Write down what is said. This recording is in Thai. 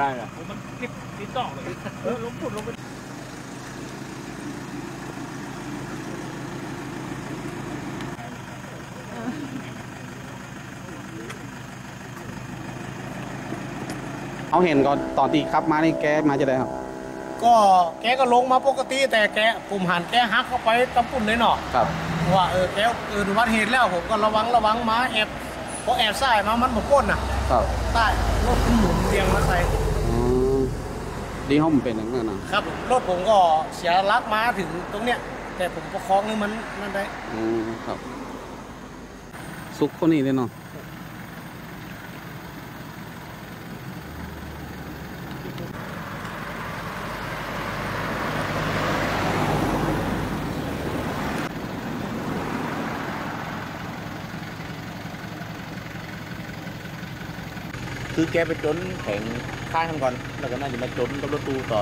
ได้เหรอมันติดต่อเลยลงปุ่นลงไปเขาเห็นก็ตอนตีขับมานี่แกมาจะได้ครับก็แกก็ลงมาปกติแต่แกผมหันแกหักเข้าไปตำปุ่นเลยเนาะครับว่าแกอุบัติเหตุแล้วผมก็ระวังมาแอบเพราะแอบใส่มามันหมดก้นน่ะครับใต้รถหมุนเรียงมาใส่ดีห้องมันเป็นอย่างนั้นนะครับรถผมก็เสียหลักมาถึงตรงเนี้ยแต่ผมประคองนี่มันนั่นได้ครับซุกคนนี้เลยเนาะคือแกไปจนแข่งข้างก่อนแล้วก็น่าจะมาจนกับรถตู้ต่อ